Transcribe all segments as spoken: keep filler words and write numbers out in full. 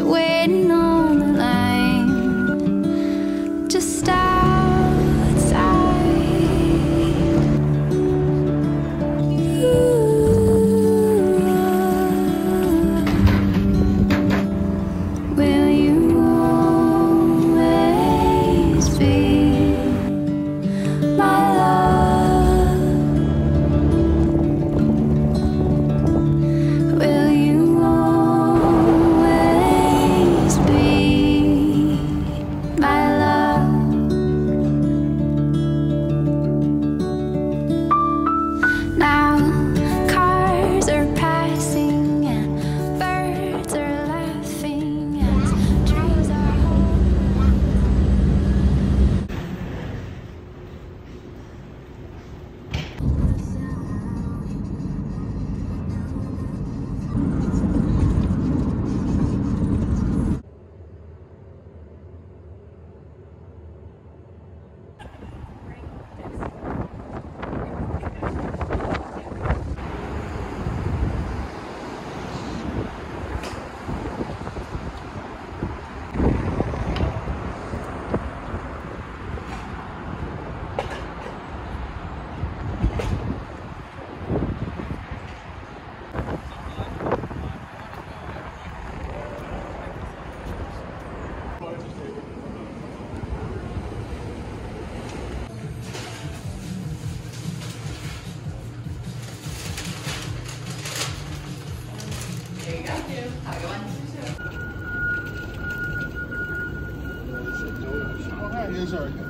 was waiting on the line, just outside. Ooh, will you always be my Is our good.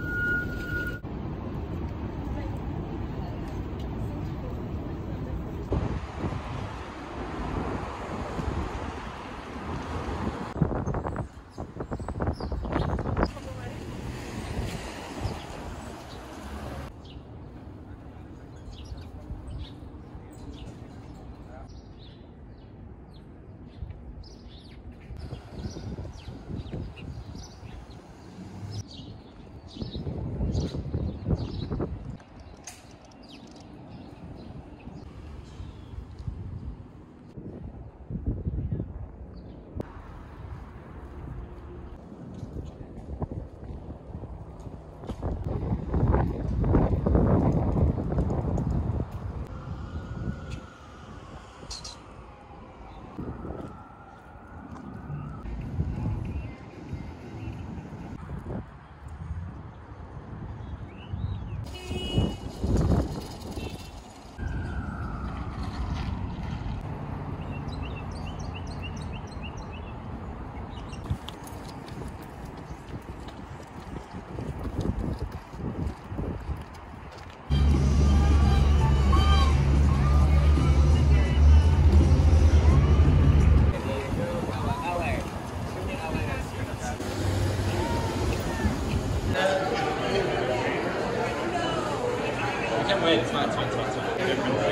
Wait, it's not, it's not, it's not, it's not.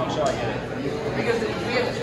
I'm sure I get it. Because we have to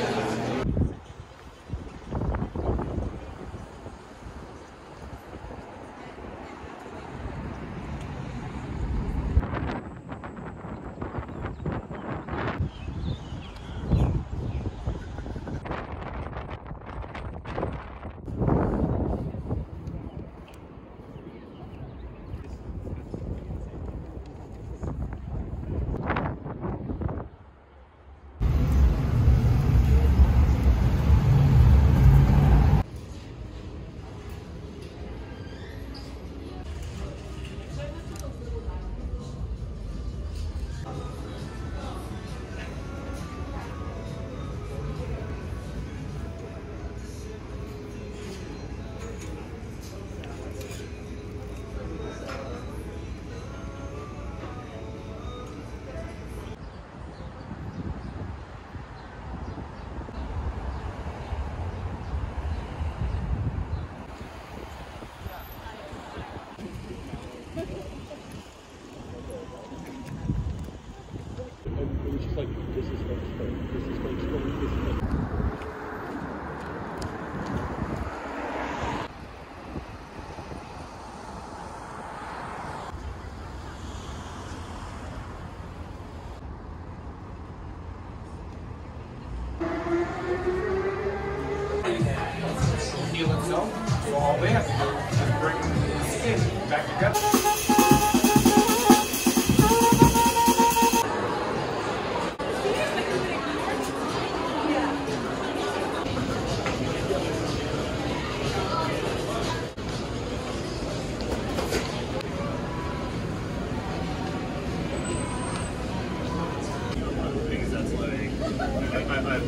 so, so all we have to do is bring the skin back together. One of the things that's like, I, I, I,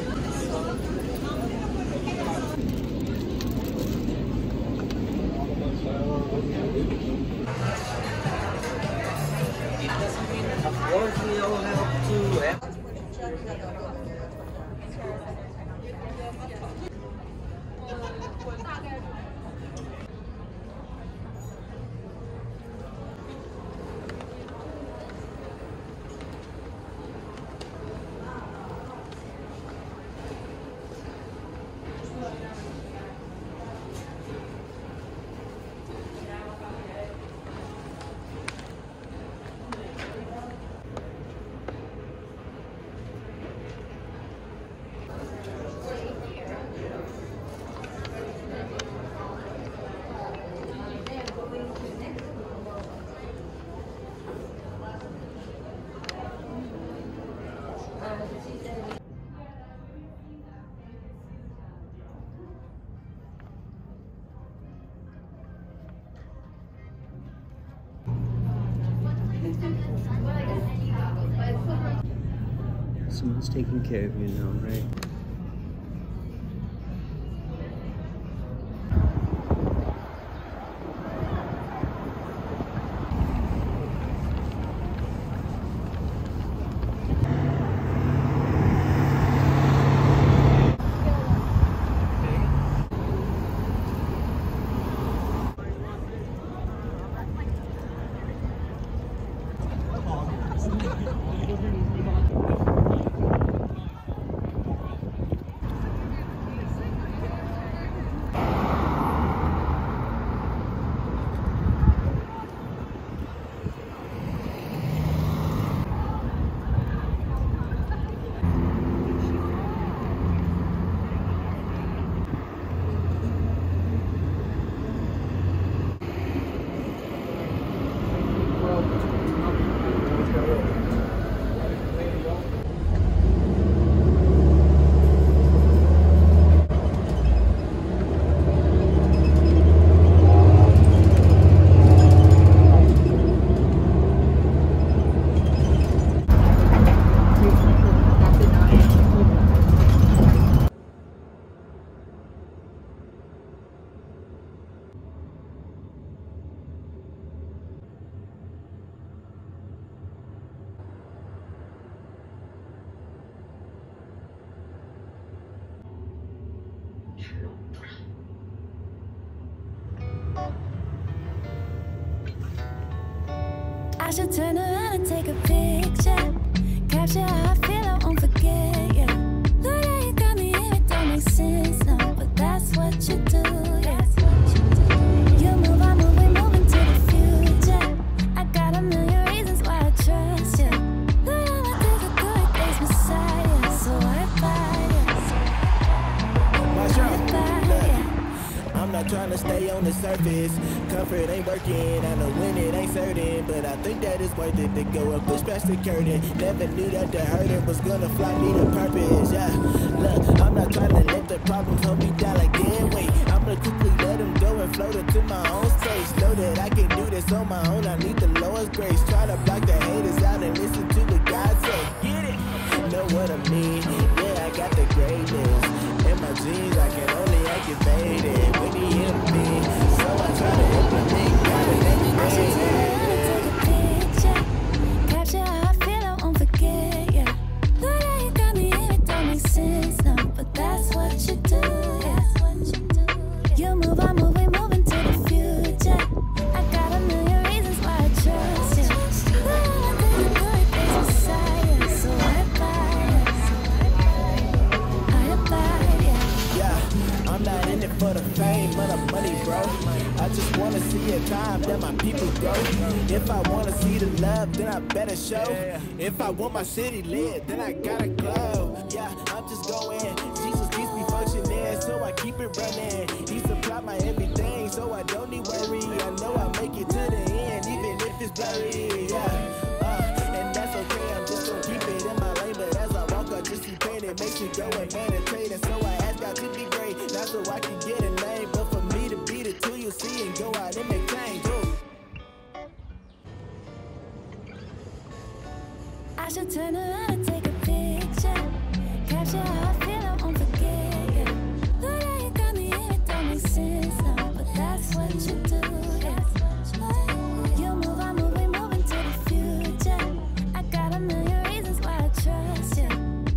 Someone's taking care of you now, right? I should turn around and take a picture, capture how I feel, I won't forget, yeah. Look how you got me in, it don't make sense, no, but that's what you do, yeah. Trying to stay on the surface, comfort ain't working. I know when it ain't certain, but I think that it's worth it to go and push past the curtain. Never knew that the hurting was gonna fly me to purpose. Yeah, look, I'm not trying to let the problems hold me down like damn weight. I'm gonna quickly let them go and float into my own space. Know that I can do this on my own. I need the Lord's grace. Try to block the haters out and listen to what God say. Get it? Know what I mean? Yeah, I got the greatness. In my jeans, I can only activate it when he hit me. So I try to implement, gotta make me I should tell her to take a picture, capture how I feel, I won't forget, yeah. Look how you got me in, it don't make sense, no, but that's what you do, yeah. You move, I move, we move into the future. I got a million reasons why I trust you. Look how I do the good things inside, so I abide, I abide. I'm not in it for the fame or the money, bro. I just wanna see a time that my people grow. If I wanna see the love, then I better show. If I want my city lit, then I gotta glow. Yeah, I'm just going. Jesus keeps me functioning, so I keep it running. He supplied my is blurry, yeah. Uh, and that's okay, I'm just gonna keep it in my lane. But as I walk, I just see pain. It makes you go and meditate. And so I ask God to be great, not so I can get a name, but for me to be the two you see and go out and make change. I should turn around, take a picture, capture how I feel, I won't forget you. Look how you got me in, it don't make sense now, but that's what you do, yeah. You move, I move, we move into the future. I got a million reasons why I trust you.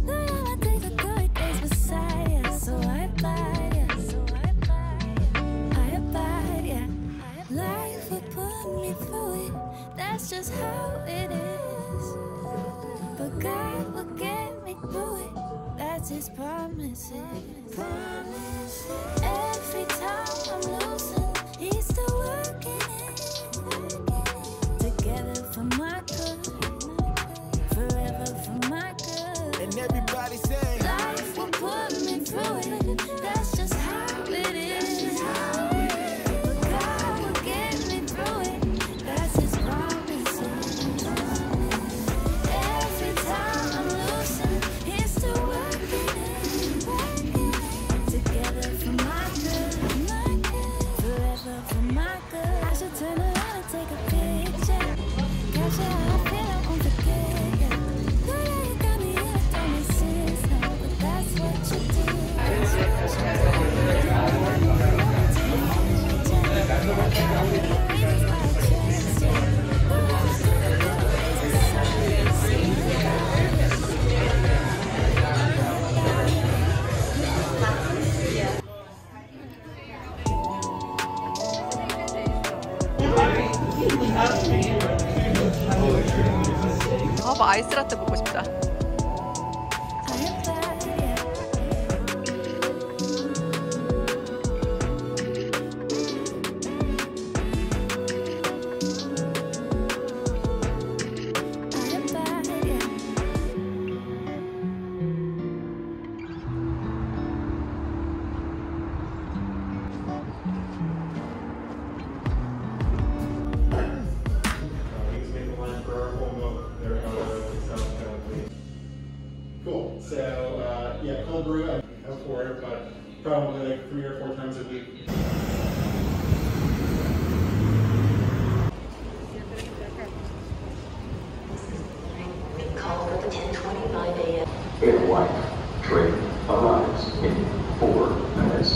Look how I take the good days beside you, so I abide, yeah. So I abide, yeah. I abide, yeah. Life will put me through it, that's just how it is. But God will get me through it, that's His promises. Promise. Every time I'm losing, He's still working it. Together for my good, forever for my good. And everybody say, life will put me through it, that's just how it is. But God will get me through it, that's His promises. اه بقى عايز ترتب الكوست ده. So, uh, yeah, cold brew, I go for it, but probably like three or four times a week. Call for ten twenty-five A M A white train arrives in four minutes.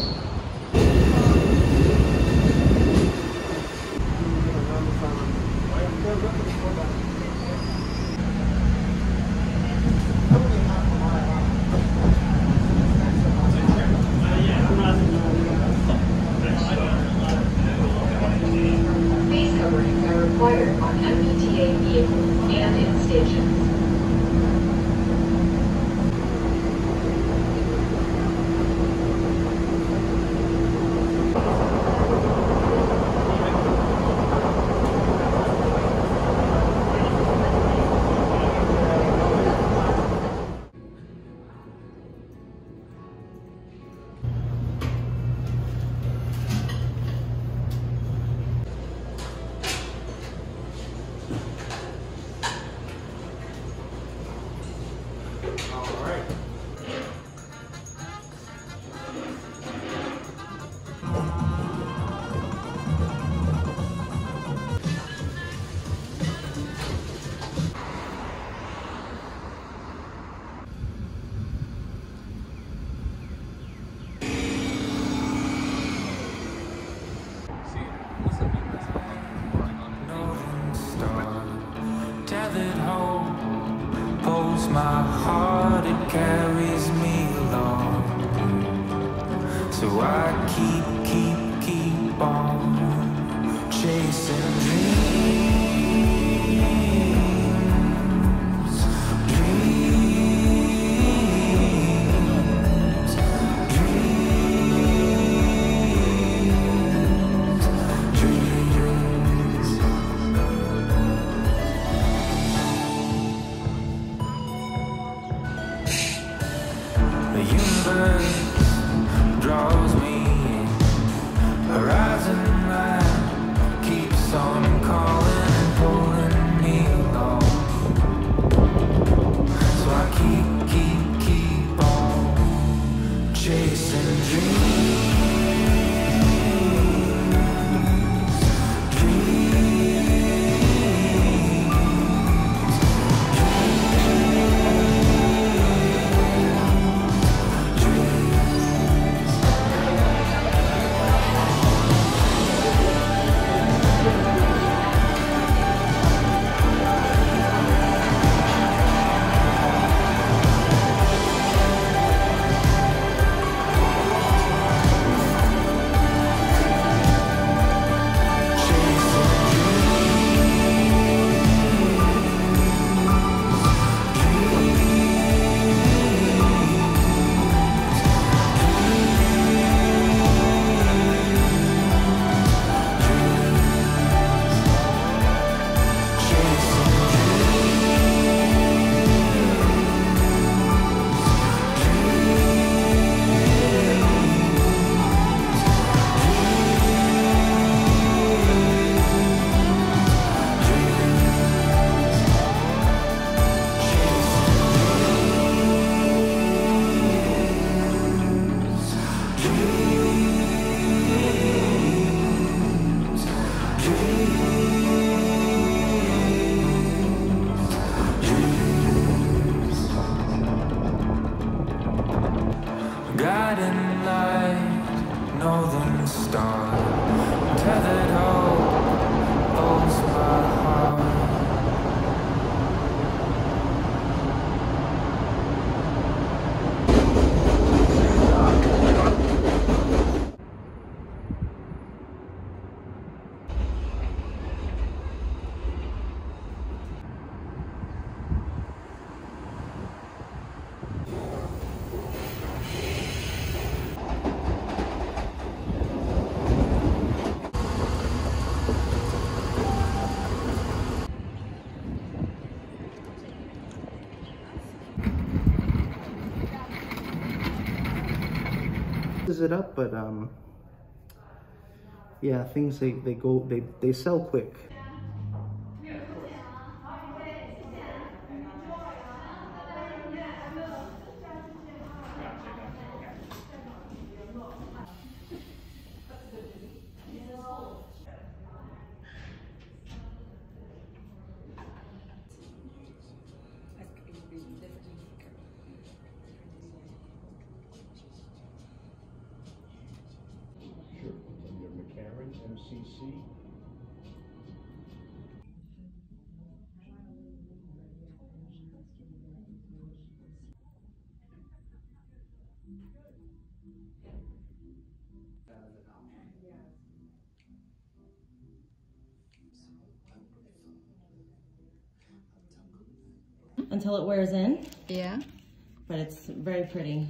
My heart, it carries me along, so I keep, keep, keep on chasing dreams, dreams, dreams, dreams, draws me in. Horizon line keeps on calling. Guiding light, northern star, tethered hope, holds my heart. It up, but um yeah, things they they go they they sell quick. M C C. Until it wears in. Yeah. But it's very pretty.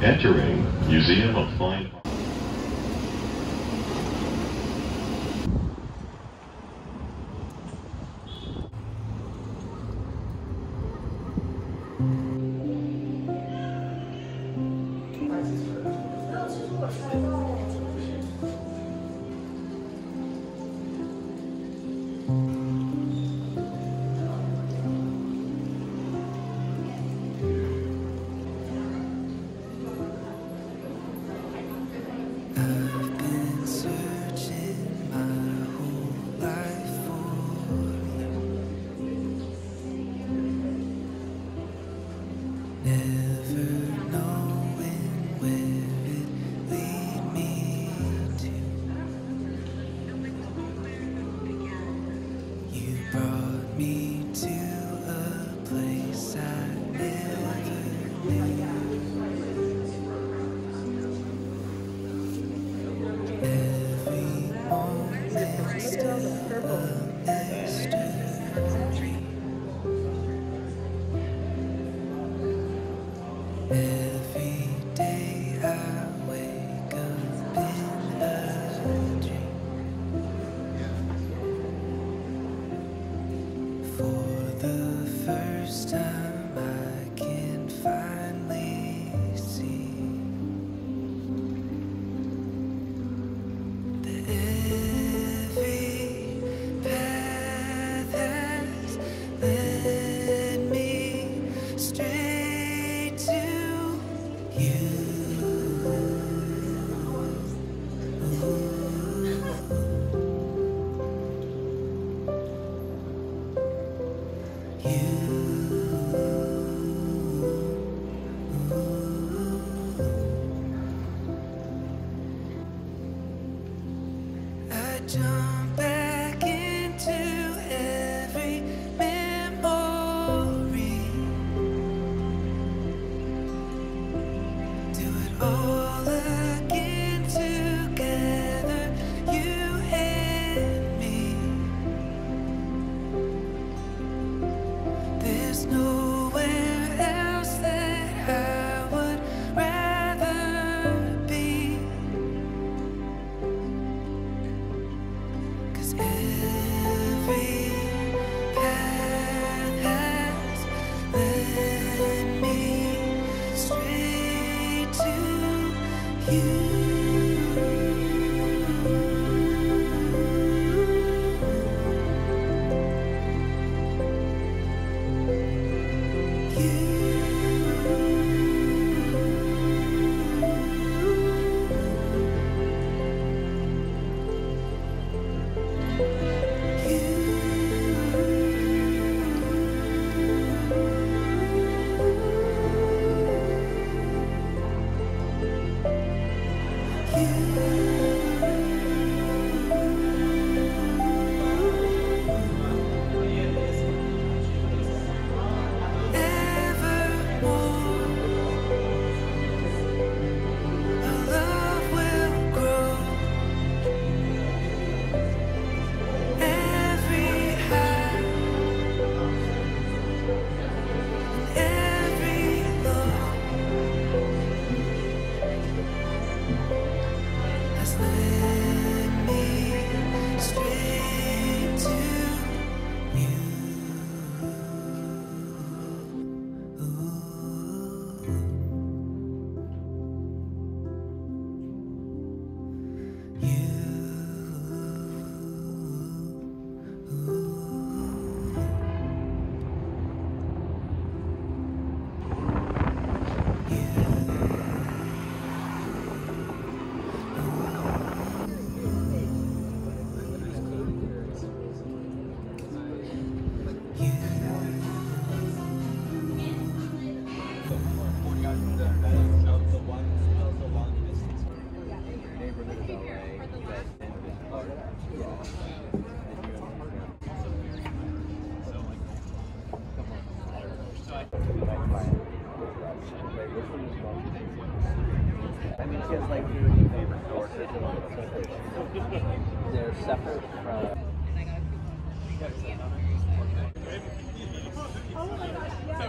Entering Museum of Fine Arts. Brought me to a place Oh my gosh, yeah.